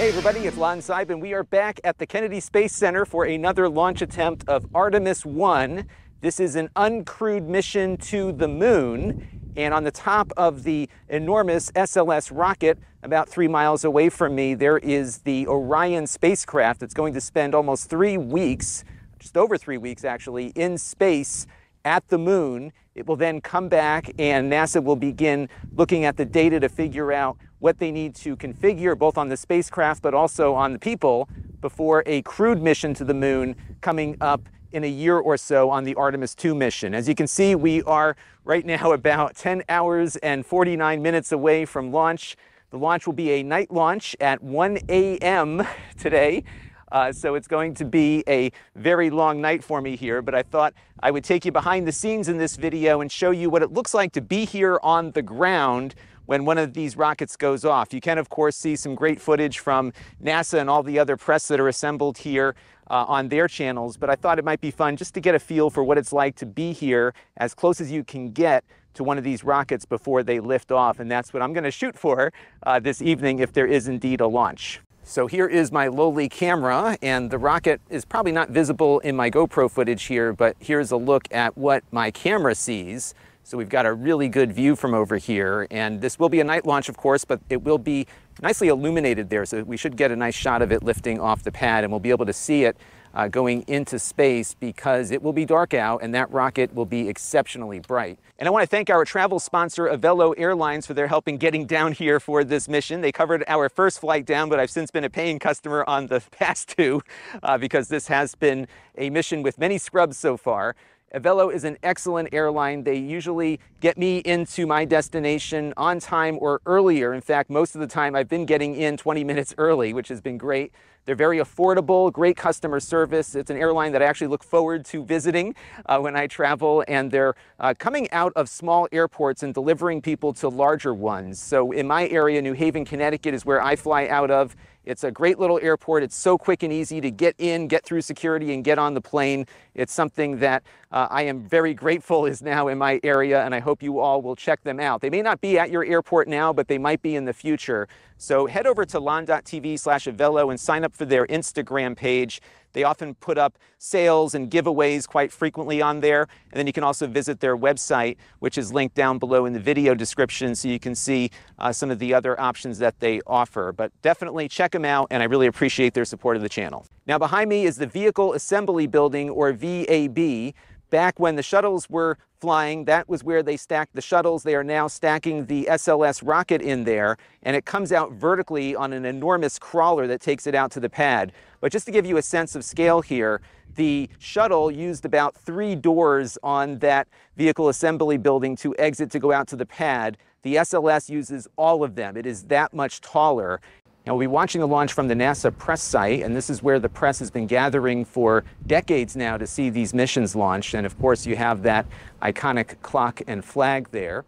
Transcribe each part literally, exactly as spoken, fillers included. Hey everybody, it's Lon Seidman. We are back at the Kennedy Space Center for another launch attempt of Artemis one. This is an uncrewed mission to the moon. And on the top of the enormous S L S rocket, about three miles away from me, there is the Orion spacecraft that's going to spend almost three weeks, just over three weeks actually, in space at the moon. It will then come back and NASA will begin looking at the data to figure out what they need to configure both on the spacecraft but also on the people before a crewed mission to the moon coming up in a year or so on the Artemis two mission. As you can see, we are right now about ten hours and forty-nine minutes away from launch. The launch will be a night launch at one A M today. Uh, so it's going to be a very long night for me here, but I thought I would take you behind the scenes in this video and show you what it looks like to be here on the ground when one of these rockets goes off. You can, of course, see some great footage from NASA and all the other press that are assembled here uh, on their channels, but I thought it might be fun just to get a feel for what it's like to be here as close as you can get to one of these rockets before they lift off, and that's what I'm going to shoot for uh, this evening if there is indeed a launch. So here is my lowly camera, and the rocket is probably not visible in my GoPro footage here, but here's a look at what my camera sees. So we've got a really good view from over here, and this will be a night launch, of course, but it will be nicely illuminated there, so we should get a nice shot of it lifting off the pad, and we'll be able to see it uh, going into space because it will be dark out, and that rocket will be exceptionally bright. And I want to thank our travel sponsor, Avelo Airlines, for their help in getting down here for this mission. They covered our first flight down, but I've since been a paying customer on the past two uh, because this has been a mission with many scrubs so far. Avelo is an excellent airline. They usually get me into my destination on time or earlier. In fact, most of the time I've been getting in twenty minutes early, which has been great. They're very affordable, great customer service. It's an airline that I actually look forward to visiting uh, when I travel, and they're uh, coming out of small airports and delivering people to larger ones. So in my area, New Haven, Connecticut is where I fly out of. It's a great little airport. It's so quick and easy to get in, get through security, and get on the plane. It's something that uh, I am very grateful is now in my area, and I hope you all will check them out. They may not be at your airport now, but they might be in the future. So head over to lon dot T V slash Avelo and sign up for their Instagram page. They often put up sales and giveaways quite frequently on there. And then you can also visit their website, which is linked down below in the video description, so you can see uh, some of the other options that they offer. But definitely check them out, and I really appreciate their support of the channel. Now behind me is the Vehicle Assembly Building, or V A B. Back when the shuttles were flying, that was where they stacked the shuttles. They are now stacking the S L S rocket in there, and it comes out vertically on an enormous crawler that takes it out to the pad. But just to give you a sense of scale here, the shuttle used about three doors on that Vehicle Assembly Building to exit to go out to the pad. The S L S uses all of them. It is that much taller. Now we'll be watching the launch from the NASA press site, and this is where the press has been gathering for decades now to see these missions launched. And of course, you have that iconic clock and flag there.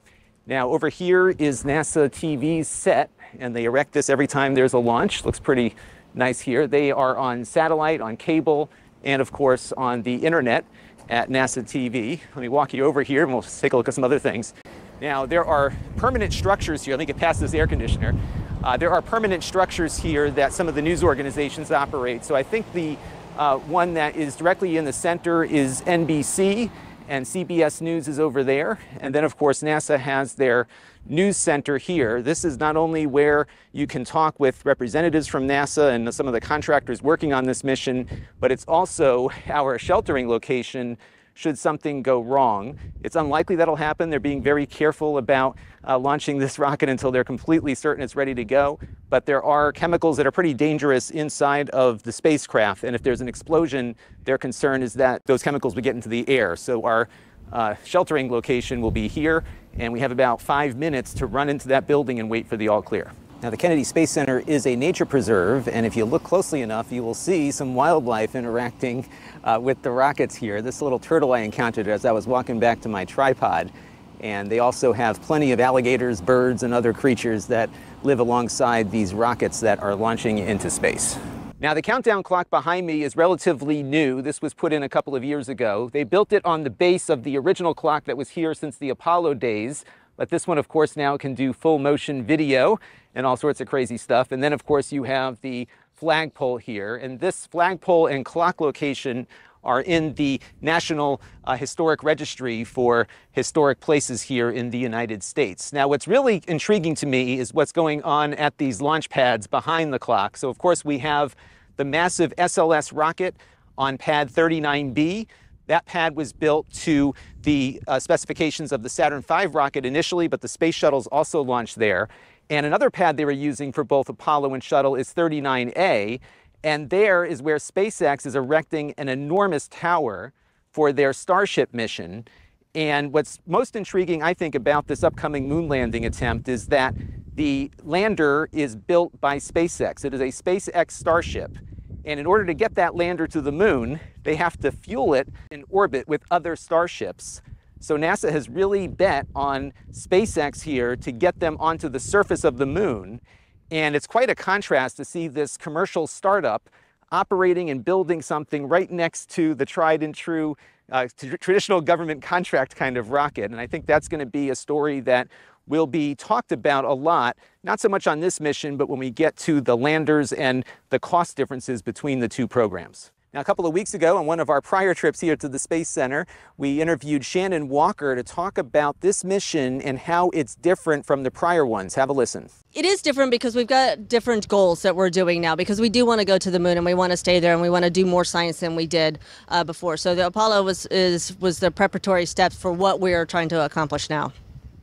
Now over here is NASA T V's set, and they erect this every time there's a launch. Looks pretty nice here. They are on satellite, on cable, and of course on the internet at NASA T V. Let me walk you over here and we'll take a look at some other things. Now there are permanent structures here. Let me get past this air conditioner. Uh, there are permanent structures here that some of the news organizations operate. So I think the uh, one that is directly in the center is N B C, and C B S News is over there. And then, of course, NASA has their news center here. This is not only where you can talk with representatives from NASA and some of the contractors working on this mission, but it's also our sheltering location should something go wrong. It's unlikely that'll happen. They're being very careful about uh, launching this rocket until they're completely certain it's ready to go. But there are chemicals that are pretty dangerous inside of the spacecraft. And if there's an explosion, their concern is that those chemicals would get into the air. So our uh, sheltering location will be here. And we have about five minutes to run into that building and wait for the all clear. Now the Kennedy Space Center is a nature preserve, and if you look closely enough, you will see some wildlife interacting uh, with the rockets here. This little turtle I encountered as I was walking back to my tripod, and they also have plenty of alligators, birds, and other creatures that live alongside these rockets that are launching into space. Now the countdown clock behind me is relatively new. This was put in a couple of years ago. They built it on the base of the original clock that was here since the Apollo days. But this one, of course, now can do full motion video. and all sorts of crazy stuff. And then, of course, you have the flagpole here. And this flagpole and clock location are in the National uh, Historic Registry for historic places here in the United States. Now, what's really intriguing to me is what's going on at these launch pads behind the clock. So, of course, we have the massive S L S rocket on pad thirty-nine B. That pad was built to the uh, specifications of the Saturn five rocket initially, but the space shuttles also launched there. And another pad they were using for both Apollo and shuttle is thirty-nine A. And there is where SpaceX is erecting an enormous tower for their Starship mission. And what's most intriguing, I think, about this upcoming moon landing attempt is that the lander is built by SpaceX. It is a SpaceX Starship. And in order to get that lander to the moon, they have to fuel it in orbit with other starships. So NASA has really bet on SpaceX here to get them onto the surface of the moon. And it's quite a contrast to see this commercial startup operating and building something right next to the tried and true uh, traditional government contract kind of rocket. And I think that's going to be a story that will be talked about a lot, not so much on this mission, but when we get to the landers and the cost differences between the two programs. Now, a couple of weeks ago, on one of our prior trips here to the Space Center, we interviewed Shannon Walker to talk about this mission and how it's different from the prior ones. Have a listen. It is different because we've got different goals that we're doing now, because we do want to go to the moon and we want to stay there and we want to do more science than we did uh, before. So the Apollo was, is, was the preparatory steps for what we are trying to accomplish now.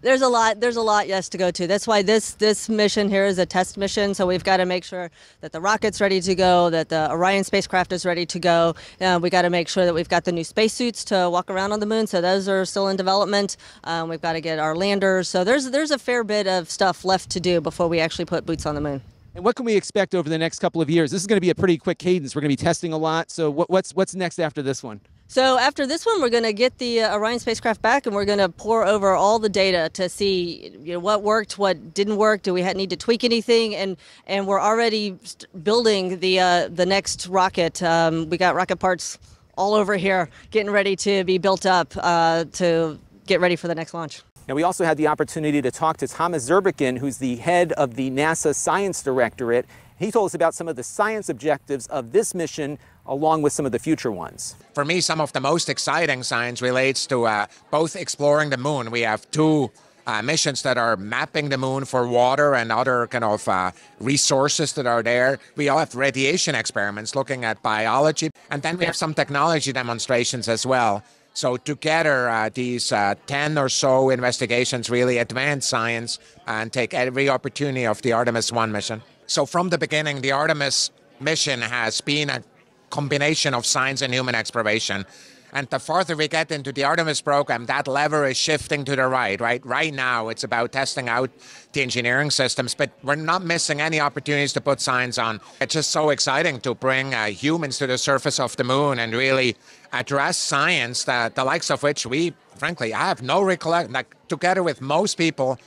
There's a lot, there's a lot, yes, to go to. That's why this, this mission here is a test mission, so we've got to make sure that the rocket's ready to go, that the Orion spacecraft is ready to go. Uh, we got to make sure that we've got the new spacesuits to walk around on the moon, so those are still in development. Um, we've got to get our landers, so there's, there's a fair bit of stuff left to do before we actually put boots on the moon. And what can we expect over the next couple of years? This is going to be a pretty quick cadence. We're going to be testing a lot, so what, what's, what's next after this one? So after this one, we're going to get the uh, Orion spacecraft back and we're going to pour over all the data to see, you know, what worked, what didn't work, do we ha need to tweak anything, and and we're already building the uh, the next rocket. Um, we got rocket parts all over here getting ready to be built up uh, to get ready for the next launch. Now, we also had the opportunity to talk to Thomas Zurbuchen, who's the head of the NASA Science Directorate. He told us about some of the science objectives of this mission, along with some of the future ones. For me, some of the most exciting science relates to uh, both exploring the moon. We have two uh, missions that are mapping the moon for water and other kind of uh, resources that are there. We all have radiation experiments looking at biology, and then we have some technology demonstrations as well. So together, uh, these uh, ten or so investigations really advance science and take every opportunity of the Artemis one mission. So from the beginning, the Artemis mission has been a combination of science and human exploration. And the farther we get into the Artemis program, that lever is shifting to the right, right? Right now, it's about testing out the engineering systems, but we're not missing any opportunities to put science on. It's just so exciting to bring uh, humans to the surface of the moon and really address science, that the likes of which we, frankly, I have no recollection, like, together with most people,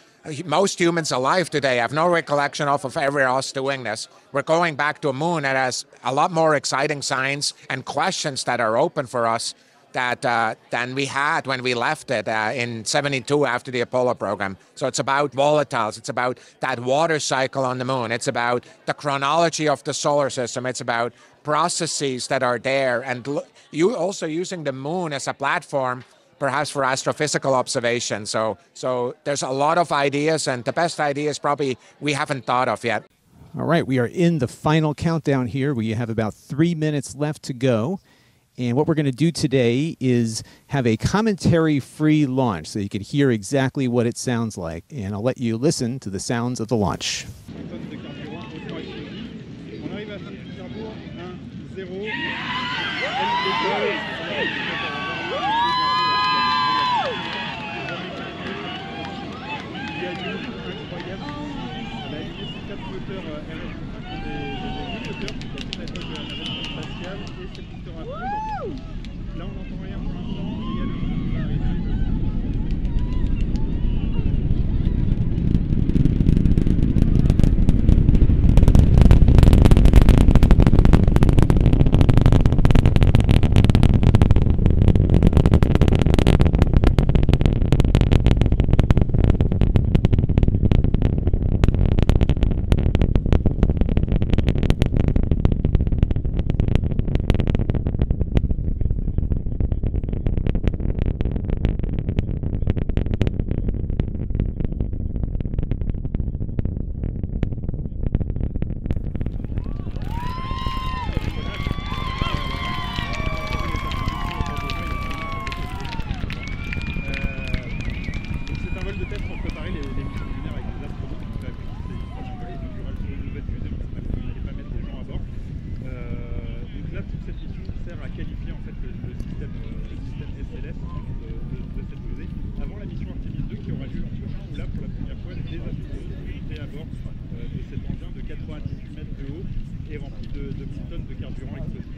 most humans alive today have no recollection of, of ever us doing this. We're going back to a moon that has a lot more exciting science and questions that are open for us that, uh, than we had when we left it uh, in seventy-two after the Apollo program. So it's about volatiles. It's about that water cycle on the moon. It's about the chronology of the solar system. It's about processes that are there. And you also using the moon as a platform perhaps for astrophysical observation. So, so there's a lot of ideas, and the best ideas probably we haven't thought of yet. All right, we are in the final countdown here. We have about three minutes left to go. And what we're going to do today is have a commentary-free launch, so you can hear exactly what it sounds like. And I'll let you listen to the sounds of the launch. plus haut et rempli de, de petites tonnes de carburant explosif.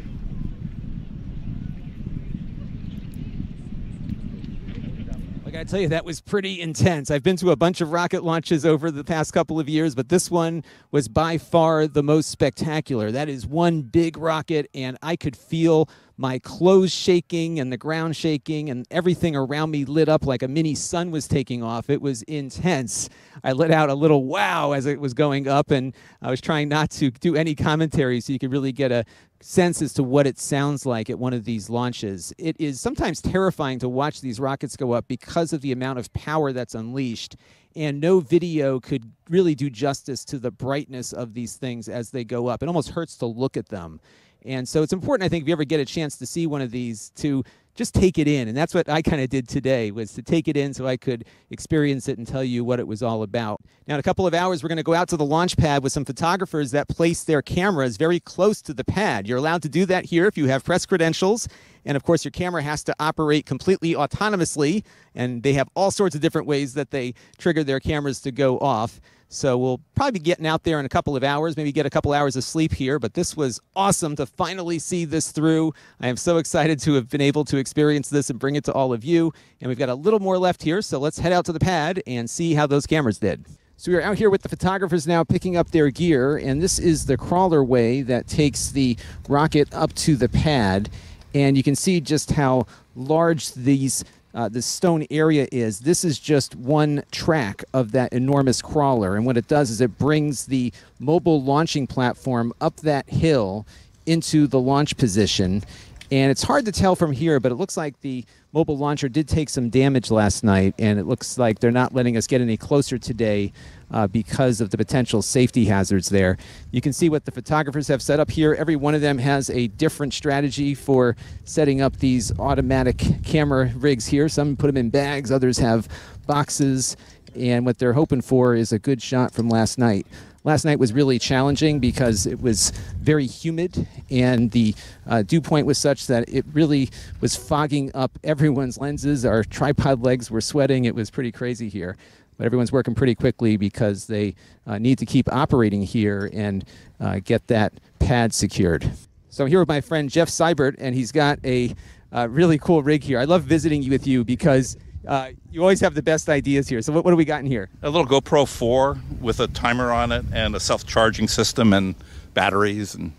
I tell you, that was pretty intense. I've been to a bunch of rocket launches over the past couple of years, but this one was by far the most spectacular. That is one big rocket, and I could feel my clothes shaking and the ground shaking and everything around me lit up like a mini sun was taking off. It was intense. I let out a little wow as it was going up, and I was trying not to do any commentary so you could really get a sense as to what it sounds like at one of these launches. It is sometimes terrifying to watch these rockets go up because of the amount of power that's unleashed, and no video could really do justice to the brightness of these things as they go up. It almost hurts to look at them. And so it's important, I think, if you ever get a chance to see one of these, to just take it in. And that's what I kind of did today, was to take it in so I could experience it and tell you what it was all about. Now, in a couple of hours, we're going to go out to the launch pad with some photographers that place their cameras very close to the pad. You're allowed to do that here if you have press credentials. And, of course, your camera has to operate completely autonomously. And they have all sorts of different ways that they trigger their cameras to go off. So we'll probably be getting out there in a couple of hours, maybe get a couple hours of sleep here. But this was awesome to finally see this through. I am so excited to have been able to experience this and bring it to all of you. And we've got a little more left here, so let's head out to the pad and see how those cameras did. So we're out here with the photographers now picking up their gear. And this is the crawler way that takes the rocket up to the pad. And you can see just how large these Uh, the stone area is. This is just one track of that enormous crawler, and what it does is it brings the mobile launching platform up that hill into the launch position. And it's hard to tell from here, but it looks like the mobile launcher did take some damage last night, and it looks like they're not letting us get any closer today uh, because of the potential safety hazards there. You can see what the photographers have set up here. Every one of them has a different strategy for setting up these automatic camera rigs here. Some put them in bags, others have boxes, and what they're hoping for is a good shot from last night. Last night was really challenging because it was very humid, and the uh, dew point was such that it really was fogging up everyone's lenses. Our tripod legs were sweating. It was pretty crazy here. But everyone's working pretty quickly because they uh, need to keep operating here and uh, get that pad secured. So I'm here with my friend Jeff Seibert, and he's got a uh, really cool rig here. I love visiting you with you because Uh, you always have the best ideas here. So what, what do we got in here? A little GoPro four with a timer on it and a self-charging system and batteries. And,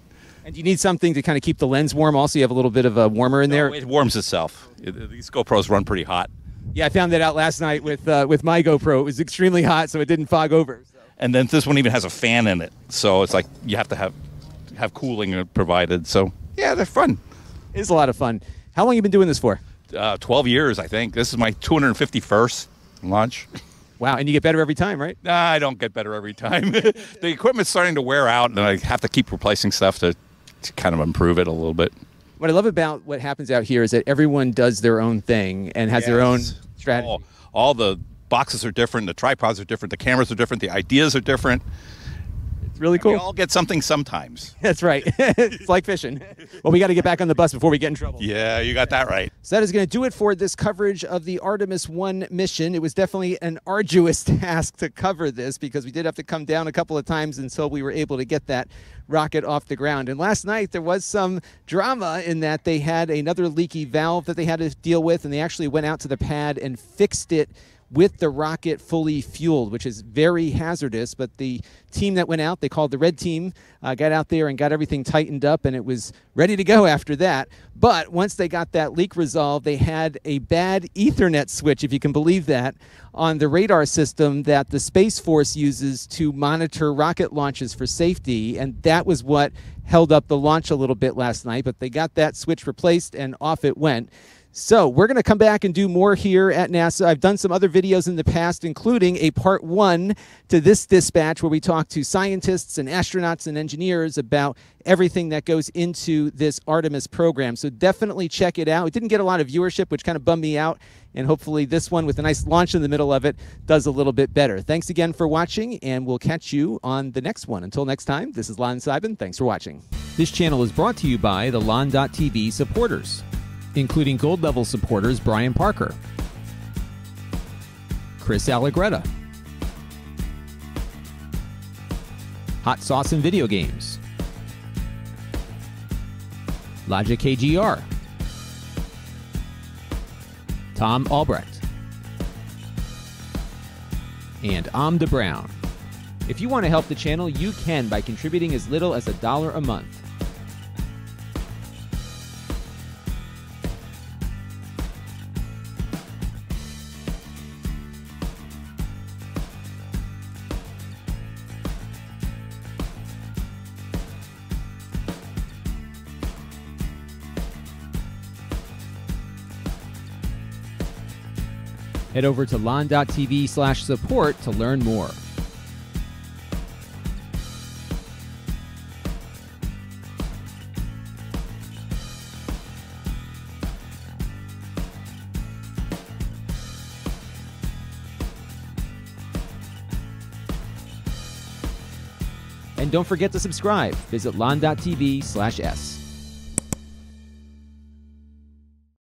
and you need something to kind of keep the lens warm. Also, you have a little bit of a warmer in no, there. It warms itself. It, these GoPros run pretty hot. Yeah, I found that out last night with, uh, with my GoPro. It was extremely hot, so it didn't fog over. So. And then this one even has a fan in it. So it's like you have to have, have cooling provided. So, yeah, they're fun. It is a lot of fun. How long have you been doing this for? Uh, twelve years, I think. This is my two hundred fifty-first launch. Wow, and you get better every time, right? Nah, I don't get better every time. The equipment's starting to wear out, and I have to keep replacing stuff to, to kind of improve it a little bit. What I love about what happens out here is that everyone does their own thing and has yes. their own strategy. All, all the boxes are different, the tripods are different, the cameras are different, the ideas are different. Really cool. We all get something sometimes. That's right. It's like fishing. Well, we got to get back on the bus before we get in trouble. Yeah, you got that right. So that is going to do it for this coverage of the Artemis one mission. It was definitely an arduous task to cover this because we did have to come down a couple of times until we were able to get that rocket off the ground. And last night there was some drama in that they had another leaky valve that they had to deal with, and they actually went out to the pad and fixed it with the rocket fully fueled, which is very hazardous. But the team that went out, they called the red team, uh, got out there and got everything tightened up, and it was ready to go after that. But once they got that leak resolved, they had a bad Ethernet switch, if you can believe that, on the radar system that the Space Force uses to monitor rocket launches for safety. And that was what held up the launch a little bit last night. But they got that switch replaced, and off it went. So we're going to come back and do more here at NASA. I've done some other videos in the past, including a part one to this dispatch where we talk to scientists and astronauts and engineers about everything that goes into this Artemis program. So definitely check it out. It didn't get a lot of viewership, which kind of bummed me out. And hopefully this one with a nice launch in the middle of it does a little bit better. Thanks again for watching, and we'll catch you on the next one. Until next time, this is Lon Seidman. Thanks for watching. This channel is brought to you by the Lon dot T V supporters, including gold level supporters Brian Parker, Chris Allegretta, hot sauce and video games, Logic K G R, Tom Albrecht, and Om De Brown. If you want to help the channel, you can by contributing as little as a dollar a month. Head over to lon.tv slash support to learn more. And don't forget to subscribe. Visit lon.tv slash s.